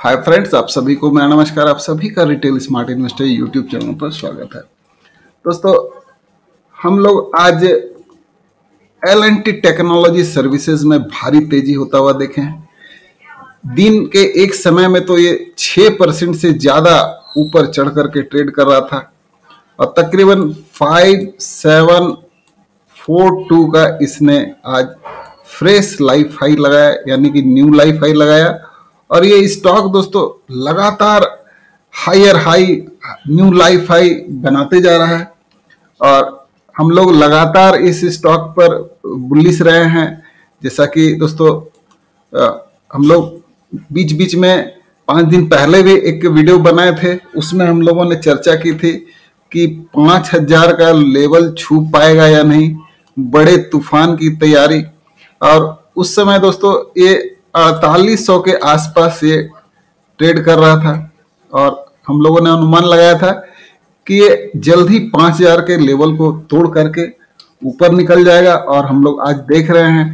Hi friends, आप सभी को मेरा नमस्कार। आप सभी का retail smart investor YouTube channel पर स्वागत है। दोस्तों, हम लोग आज L&T टेक्नोलॉजी सर्विसेज में भारी तेजी होता हुआ देखे हैं। दिन के एक समय में तो ये 6% से ज़्यादा ऊपर चढ़ करके ट्रेड कर रहा था और तकरीबन 5742 का इसने आज फ्रेश लाइफ हाई लगाया, यानी कि न्यू लाइफ हाई लगाया। और ये स्टॉक दोस्तों लगातार higher high, new life high बनाते जा रहा है और हम लोग लगातार इस स्टॉक पर बुलिश रहे हैं। जैसा कि दोस्तों हम लोग बीच बीच में 5 दिन पहले भी एक वीडियो बनाए थे, उसमें हम लोगों ने चर्चा की थी कि 5000 का लेवल छू पाएगा या नहीं, बड़े तूफान की तैयारी। और उस समय दोस्तों ये 4800 के आसपास ये ट्रेड कर रहा था और हम लोगों ने अनुमान लगाया था कि ये जल्द ही 5000 के लेवल को तोड़ करके ऊपर निकल जाएगा। और हम लोग आज देख रहे हैं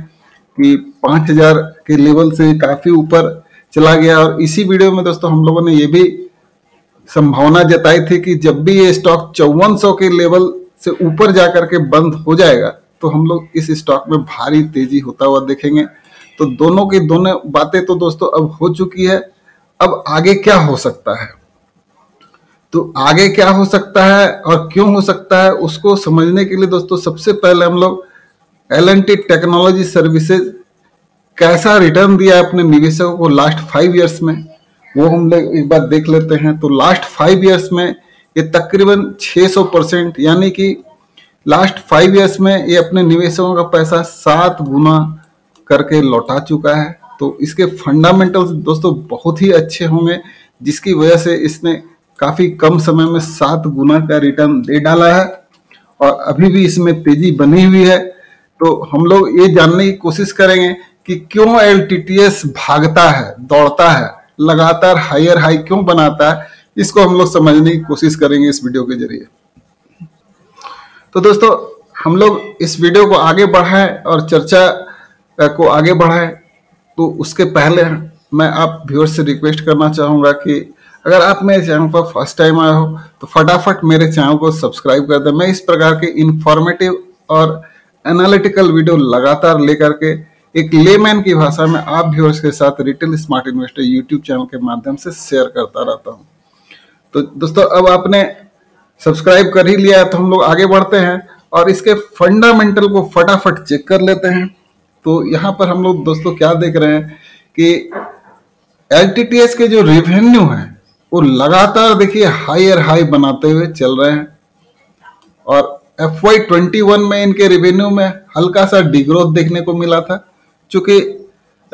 कि 5000 के लेवल से काफ़ी ऊपर चला गया। और इसी वीडियो में दोस्तों हम लोगों ने ये भी संभावना जताई थी कि जब भी ये स्टॉक 5400 के लेवल से ऊपर जा करके बंद हो जाएगा तो हम लोग इस स्टॉक में भारी तेजी होता हुआ देखेंगे। तो दोनों की दोनों बातें तो दोस्तों अब हो चुकी है। अब आगे क्या हो सकता है, तो आगे क्या हो सकता है और क्यों हो सकता है, उसको समझने के लिए दोस्तों सबसे पहले हम लोग L&T टेक्नोलॉजी सर्विसेज कैसा रिटर्न दिया अपने निवेशकों को लास्ट 5 ईयर्स में, वो हम लोग एक बार देख लेते हैं। तो लास्ट 5 ईयर्स में ये तकरीबन 600%, यानी कि लास्ट 5 ईयर्स में ये अपने निवेशकों का पैसा 7 गुना करके लौटा चुका है। तो इसके फंडामेंटल्स दोस्तों बहुत ही अच्छे होंगे, जिसकी वजह से इसने काफ़ी कम समय में 7 गुना का रिटर्न दे डाला है और अभी भी इसमें तेजी बनी हुई है। तो हम लोग ये जानने की कोशिश करेंगे कि क्यों LTTS भागता है, दौड़ता है, लगातार हायर हाई क्यों बनाता है, इसको हम लोग समझने की कोशिश करेंगे इस वीडियो के जरिए। तो दोस्तों हम लोग इस वीडियो को आगे बढ़ाएं और चर्चा को आगे बढ़ाएं। तो उसके पहले मैं आप व्यूअर्स से रिक्वेस्ट करना चाहूँगा कि अगर आप मेरे चैनल पर फर्स्ट टाइम आए हो तो फटाफट मेरे चैनल को सब्सक्राइब कर दें। मैं इस प्रकार के इन्फॉर्मेटिव और एनालिटिकल वीडियो लगातार लेकर के एक लेमैन की भाषा में आप व्यूअर्स के साथ retail smart investor YouTube channel के माध्यम से शेयर करता रहता हूँ। तो दोस्तों अब आपने सब्सक्राइब कर ही लिया है तो हम लोग आगे बढ़ते हैं और इसके फंडामेंटल को फटाफट चेक कर लेते हैं। तो यहाँ पर हम लोग दोस्तों क्या देख रहे हैं कि LTTS के जो रेवेन्यू हैं वो लगातार देखिए हायर हाई बनाते हुए चल रहे हैं और FY21 में इनके रेवेन्यू में हल्का सा डिग्रोथ देखने को मिला था, चूँकि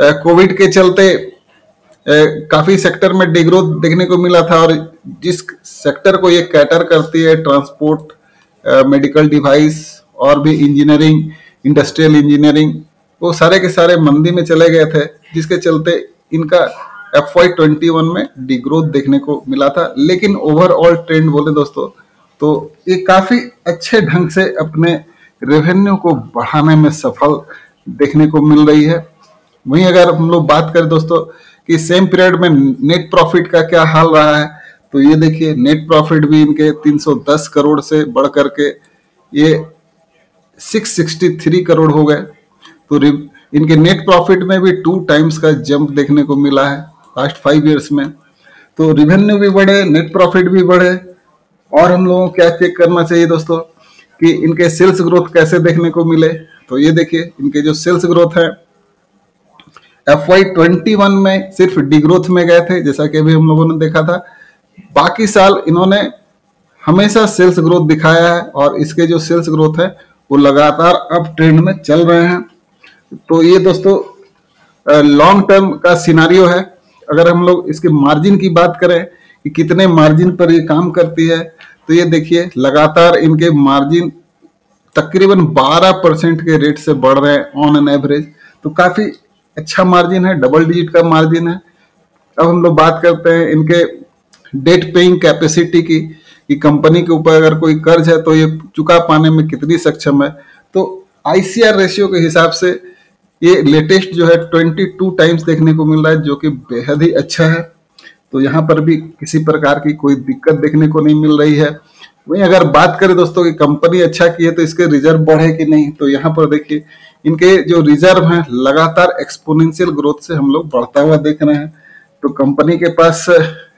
कोविड के चलते काफ़ी सेक्टर में डिग्रोथ देखने को मिला था। और जिस सेक्टर को ये कैटर करती है, ट्रांसपोर्ट, मेडिकल डिवाइस और भी इंजीनियरिंग, इंडस्ट्रियल इंजीनियरिंग, वो सारे के सारे मंदी में चले गए थे, जिसके चलते इनका FY21 में डिग्रोथ देखने को मिला था। लेकिन ओवरऑल ट्रेंड बोले दोस्तों तो ये काफ़ी अच्छे ढंग से अपने रेवेन्यू को बढ़ाने में सफल देखने को मिल रही है। वहीं अगर हम लोग बात करें दोस्तों कि सेम पीरियड में नेट प्रॉफिट का क्या हाल रहा है, तो ये देखिए नेट प्रॉफिट भी इनके 310 करोड़ से बढ़ करके ये 663 करोड़ हो गए। तो इनके नेट प्रॉफिट में भी 2 टाइम्स का जंप देखने को मिला है लास्ट 5 ईयर्स में। तो रेवेन्यू भी बढ़े, नेट प्रॉफिट भी बढ़े। और हम लोगों को क्या चेक करना चाहिए दोस्तों कि इनके सेल्स ग्रोथ कैसे देखने को मिले। तो ये देखिए इनके जो सेल्स ग्रोथ है FY21 में सिर्फ डिग्रोथ में गए थे, जैसा कि अभी हम लोगों ने देखा था। बाकी साल इन्होंने हमेशा सेल्स ग्रोथ दिखाया है और इसके जो सेल्स ग्रोथ है वो लगातार अप ट्रेंड में चल रहे हैं। तो ये दोस्तों लॉन्ग टर्म का सिनारियो है। अगर हम लोग इसके मार्जिन की बात करें कि कितने मार्जिन पर ये काम करती है, तो ये देखिए लगातार इनके मार्जिन तकरीबन 12% के रेट से बढ़ रहे हैं ऑन एन एवरेज। तो काफ़ी अच्छा मार्जिन है, डबल डिजिट का मार्जिन है। अब हम लोग बात करते हैं इनके डेट पेइंग कैपेसिटी की कि कंपनी के ऊपर अगर कोई कर्ज है तो ये चुका पाने में कितनी सक्षम है। तो ICR रेशियो के हिसाब से ये लेटेस्ट जो है 22 टाइम्स देखने को मिल रहा है, जो कि बेहद ही अच्छा है। तो यहाँ पर भी किसी प्रकार की कोई दिक्कत देखने को नहीं मिल रही है। वहीं अगर बात करें दोस्तों कि कंपनी अच्छा की है तो इसके रिजर्व बढ़े कि नहीं, तो यहाँ पर देखिए इनके जो रिजर्व हैं लगातार एक्सपोनेंशियल ग्रोथ से हम लोग बढ़ता हुआ देख रहे हैं। तो कंपनी के पास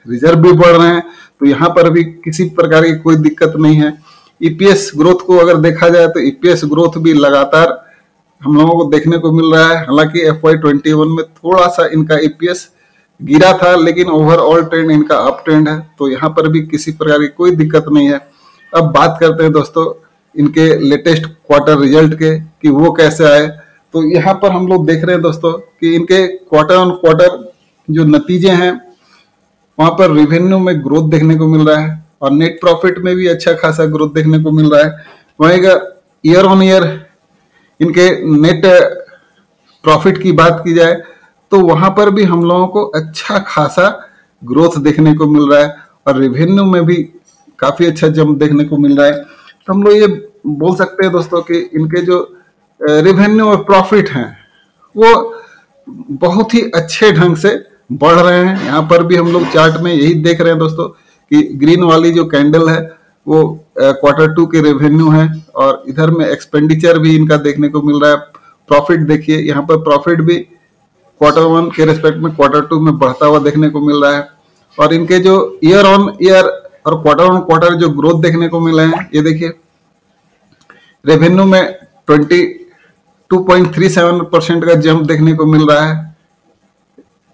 रिजर्व भी बढ़ रहे हैं, तो यहाँ पर भी किसी प्रकार की कोई दिक्कत नहीं है। ईपीएस ग्रोथ को अगर देखा जाए तो ईपीएस ग्रोथ भी लगातार हम लोगों को देखने को मिल रहा है। हालांकि FY21 में थोड़ा सा इनका EPS गिरा था, लेकिन ओवरऑल ट्रेंड इनका अप ट्रेंड है, तो यहाँ पर भी किसी प्रकार की कोई दिक्कत नहीं है। अब बात करते हैं दोस्तों इनके लेटेस्ट क्वार्टर रिजल्ट के कि वो कैसे आए। तो यहाँ पर हम लोग देख रहे हैं दोस्तों कि इनके क्वार्टर ऑन क्वार्टर जो नतीजे हैं वहाँ पर रेवेन्यू में ग्रोथ देखने को मिल रहा है और नेट प्रॉफिट में भी अच्छा खासा ग्रोथ देखने को मिल रहा है। वहीं ईयर ऑन ईयर इनके नेट प्रॉफिट की बात की जाए तो वहाँ पर भी हम लोगों को अच्छा खासा ग्रोथ देखने को मिल रहा है और रेवेन्यू में भी काफ़ी अच्छा जंप देखने को मिल रहा है। तो हम लोग ये बोल सकते हैं दोस्तों कि इनके जो रेवेन्यू और प्रॉफिट हैं वो बहुत ही अच्छे ढंग से बढ़ रहे हैं। यहाँ पर भी हम लोग चार्ट में यही देख रहे हैं दोस्तों कि ग्रीन वाली जो कैंडल है वो Q2 के रेवेन्यू है और इधर में एक्सपेंडिचर भी इनका देखने को मिल रहा है। प्रॉफिट देखिए, यहाँ पर प्रॉफिट भी Q1 के रिस्पेक्ट में Q2 में बढ़ता हुआ देखने को मिल रहा है। और इनके जो ईयर ऑन ईयर और क्वार्टर ऑन क्वार्टर जो ग्रोथ देखने को मिले हैं, ये देखिए रेवेन्यू में 22.37% का जंप देखने को मिल रहा है,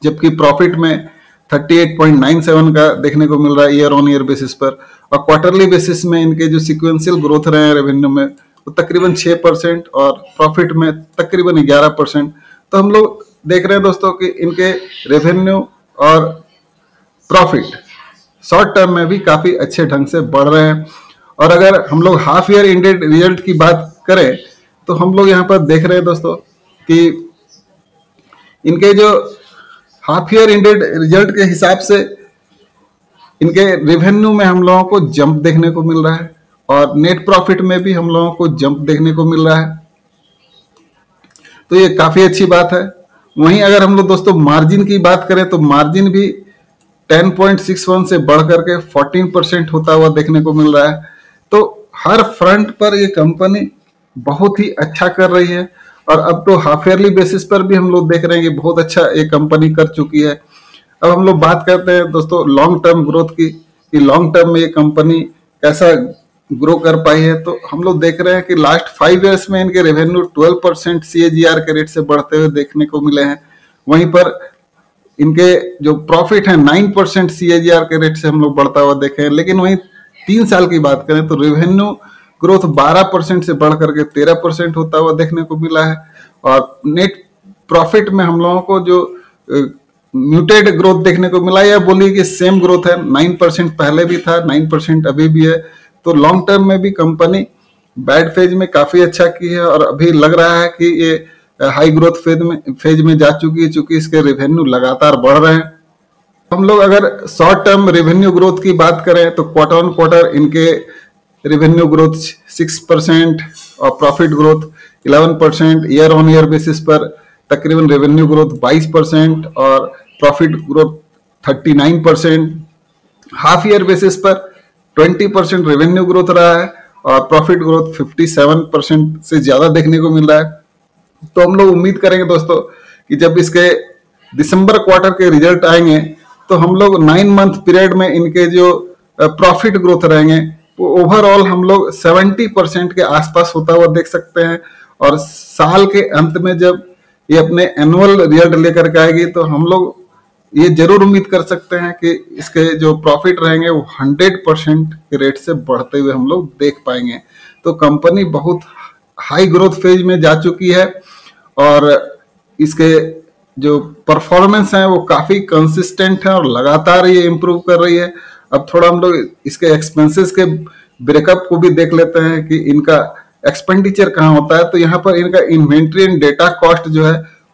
जबकि प्रॉफिट में 38.97 का देखने को मिल रहा है ईयर ऑन ईयर बेसिस पर। और क्वार्टरली बेसिस में इनके जो सिक्वेंशियल ग्रोथ रहे हैं रेवेन्यू में वो तकरीबन 6% और प्रॉफिट में तकरीबन 11%। तो हम लोग देख रहे हैं दोस्तों कि इनके रेवेन्यू और प्रॉफिट शॉर्ट टर्म में भी काफ़ी अच्छे ढंग से बढ़ रहे हैं। और अगर हम लोग हाफ ईयर इंडेड रिजल्ट की बात करें तो हम लोग यहाँ पर देख रहे हैं दोस्तों कि इनके जो हाफ ईयर इंडेड रिजल्ट के हिसाब से इनके रेवेन्यू में हम लोगों को जंप देखने को मिल रहा है और नेट प्रॉफिट में भी हम लोगों को जंप देखने को मिल रहा है, तो ये काफ़ी अच्छी बात है। वहीं अगर हम लोग दोस्तों मार्जिन की बात करें तो मार्जिन भी 10.61 से बढ़ करके 14% होता हुआ देखने को मिल रहा है। तो हर फ्रंट पर ये कंपनी बहुत ही अच्छा कर रही है। और अब तो हाफ ईयरली बेसिस पर भी हम लोग देख रहे हैं कि बहुत अच्छा ये कंपनी कर चुकी है। अब हम लोग बात करते हैं दोस्तों लॉन्ग टर्म ग्रोथ की कि लॉन्ग टर्म में ये कंपनी कैसा ग्रो कर पाई है। तो हम लोग देख रहे हैं कि लास्ट 5 इयर्स में इनके रेवेन्यू 12% CAGR के रेट से बढ़ते हुए देखने को मिले हैं। वहीं पर इनके जो प्रॉफिट हैं 9% CAGR के रेट से हम लोग बढ़ता हुआ देखे हैं। लेकिन वहीं 3 साल की बात करें तो रेवेन्यू ग्रोथ 12% से बढ़ करके 13% होता हुआ देखने को मिला है। और नेट प्रॉफिट में हम लोगों को जो म्यूटेड ग्रोथ देखने को मिला या बोलिए कि सेम ग्रोथ है, 9% पहले भी था, 9% अभी भी है। तो लॉन्ग टर्म में भी कंपनी बैड फेज में काफ़ी अच्छा की है और अभी लग रहा है कि ये हाई ग्रोथ फेज में जा चुकी है, चूँकि इसके रेवेन्यू लगातार बढ़ रहे हैं। हम लोग अगर शॉर्ट टर्म रेवेन्यू ग्रोथ की बात करें तो क्वार्टर ऑन क्वार्टर इनके रेवेन्यू ग्रोथ 6% और profit growth 11%, year on year basis पर तकरीबन रेवेन्यू ग्रोथ 22% और profit growth 39%। Half year basis पर 20% रेवेन्यू ग्रोथ रहा है और प्रॉफिट ग्रोथ 57% से ज़्यादा देखने को मिल रहा है। तो हम लोग उम्मीद करेंगे दोस्तों कि जब इसके दिसंबर क्वार्टर के रिजल्ट आएंगे तो हम लोग 9 मंथ पीरियड में इनके जो प्रॉफिट ग्रोथ रहेंगे ओवरऑल हम लोग 70% के आसपास होता हुआ देख सकते हैं। और साल के अंत में जब ये अपने एनुअल रिजल्ट लेकर के आएगी तो हम लोग ये जरूर उम्मीद कर सकते हैं कि इसके जो प्रॉफिट रहेंगे वो 100% के रेट से बढ़ते हुए हम लोग देख पाएंगे। तो कंपनी बहुत हाई ग्रोथ फेज में जा चुकी है और इसके जो परफॉर्मेंस है वो काफ़ी कंसिस्टेंट है और लगातार ये इम्प्रूव कर रही है। अब थोड़ा हम लोग इसके एक्सपेंसेस के ब्रेकअप को भी देख लेते हैं कि इनका एक्सपेंडिचर कहाँ होता है। तो यहाँ पर इनका इन्वेंट्री एंड डेटा कॉस्ट जो है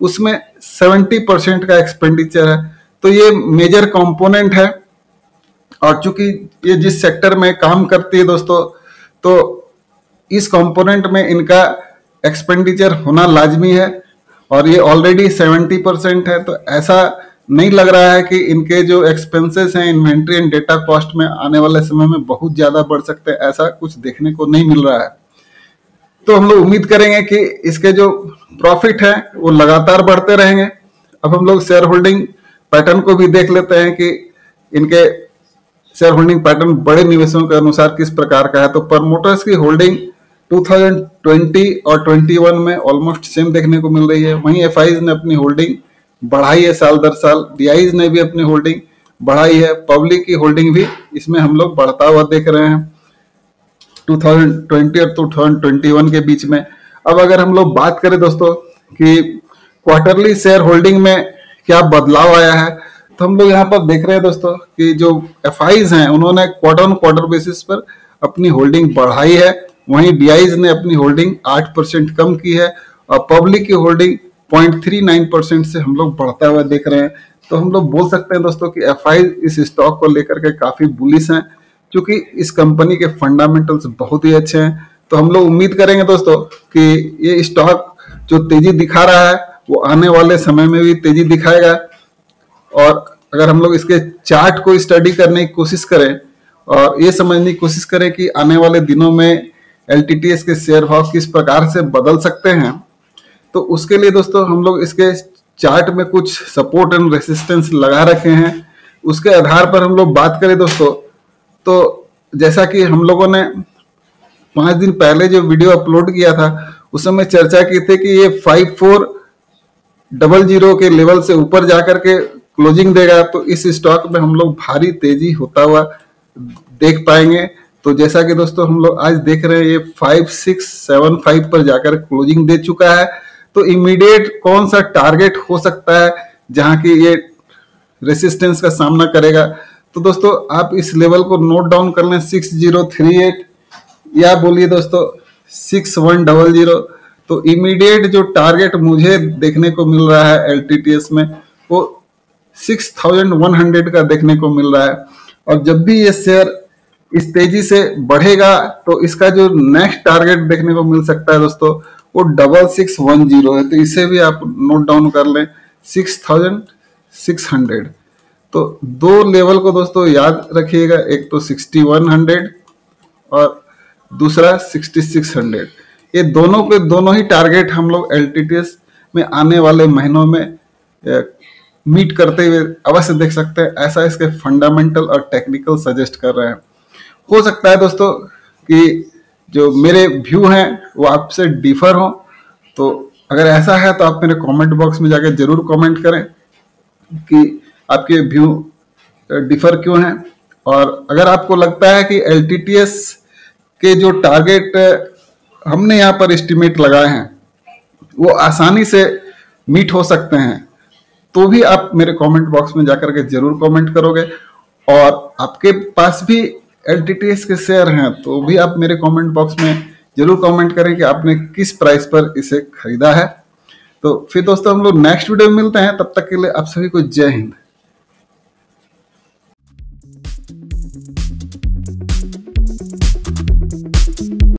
उसमें 70% का एक्सपेंडिचर है, तो ये मेजर कंपोनेंट है। और चूंकि ये जिस सेक्टर में काम करती है दोस्तों तो इस कंपोनेंट में इनका एक्सपेंडिचर होना लाजमी है और ये ऑलरेडी 70% है, तो ऐसा नहीं लग रहा है कि इनके जो एक्सपेंसेस हैं इन्वेंट्री एंड डेटा कॉस्ट में आने वाले समय में बहुत ज़्यादा बढ़ सकते हैं, ऐसा कुछ देखने को नहीं मिल रहा है। तो हम लोग उम्मीद करेंगे कि इसके जो प्रॉफिट है वो लगातार बढ़ते रहेंगे। अब हम लोग शेयर होल्डिंग पैटर्न को भी देख लेते हैं कि इनके शेयर होल्डिंग पैटर्न बड़े निवेशों के अनुसार किस प्रकार का है। तो प्रमोटर्स की होल्डिंग 2020 और 21 में ऑलमोस्ट सेम देखने को मिल रही है। वहीं एफआईज ने अपनी होल्डिंग बढ़ाई है साल दर साल, डीआईज ने भी अपनी होल्डिंग बढ़ाई है, पब्लिक की होल्डिंग भी इसमें हम लोग बढ़ता हुआ देख रहे हैं 2020 और 2021 के बीच में। अब अगर हम लोग बात करें दोस्तों कि क्वार्टरली शेयर होल्डिंग में क्या बदलाव आया है, तो हम लोग यहाँ पर देख रहे हैं दोस्तों कि जो एफआईज हैं उन्होंने क्वार्टर ऑन क्वार्टर बेसिस पर अपनी होल्डिंग बढ़ाई है, वहीं डीआईज ने अपनी होल्डिंग 8% कम की है और पब्लिक की होल्डिंग 0.39% से हम लोग बढ़ता हुआ देख रहे हैं। तो हम लोग बोल सकते हैं दोस्तों कि एफआईज इस स्टॉक को लेकर के काफ़ी बुलिश हैं, क्योंकि इस कंपनी के फंडामेंटल्स बहुत ही अच्छे हैं। तो हम लोग उम्मीद करेंगे दोस्तों कि ये स्टॉक जो तेजी दिखा रहा है वो आने वाले समय में भी तेजी दिखाएगा। और अगर हम लोग इसके चार्ट को स्टडी करने की कोशिश करें और ये समझने की कोशिश करें कि आने वाले दिनों में LTTS के शेयर भाव किस प्रकार से बदल सकते हैं, तो उसके लिए दोस्तों हम लोग इसके चार्ट में कुछ सपोर्ट एंड रेसिस्टेंस लगा रखे हैं। उसके आधार पर हम लोग बात करें दोस्तों, तो जैसा कि हम लोगों ने 5 दिन पहले जो वीडियो अपलोड किया था उस समय चर्चा की थी कि ये 5400 के लेवल से ऊपर जाकर के क्लोजिंग देगा, तो इस स्टॉक में हम लोग भारी तेजी होता हुआ देख पाएंगे। तो जैसा कि दोस्तों हम लोग आज देख रहे हैं ये 5675 पर जाकर क्लोजिंग दे चुका है। तो इमीडिएट कौन सा टारगेट हो सकता है जहां कि ये रेसिस्टेंस का सामना करेगा? तो दोस्तों आप इस लेवल को नोट डाउन कर लें 6038 या बोलिए दोस्तों 6100। तो इमीडिएट जो टारगेट मुझे देखने को मिल रहा है LTTS में वो 6100 का देखने को मिल रहा है। और जब भी ये शेयर इस तेजी से बढ़ेगा तो इसका जो नेक्स्ट टारगेट देखने को मिल सकता है दोस्तों वो 6610 है। तो इसे भी आप नोट डाउन कर लें 6600। तो दो लेवल को दोस्तों याद रखिएगा, एक तो 6100 और दूसरा 6600। ये दोनों के दोनों ही टारगेट हम लोग LTTS में आने वाले महीनों में मीट करते हुए अवश्य देख सकते हैं, ऐसा इसके फंडामेंटल और टेक्निकल सजेस्ट कर रहे हैं। हो सकता है दोस्तों कि जो मेरे व्यू हैं वो आपसे डिफर हो, तो अगर ऐसा है तो आप मेरे कमेंट बॉक्स में जाकर जरूर कमेंट करें कि आपके व्यू डिफर क्यों हैं। और अगर आपको लगता है कि LTTS के जो टारगेट हमने यहाँ पर एस्टिमेट लगाए हैं वो आसानी से मीट हो सकते हैं, तो भी आप मेरे कमेंट बॉक्स में जाकर के जरूर कमेंट करोगे। और आपके पास भी LTTS के शेयर हैं तो भी आप मेरे कमेंट बॉक्स में जरूर कमेंट करें कि आपने किस प्राइस पर इसे खरीदा है। तो फिर दोस्तों हम लोग नेक्स्ट वीडियो में मिलते हैं, तब तक के लिए आप सभी को जय हिंद।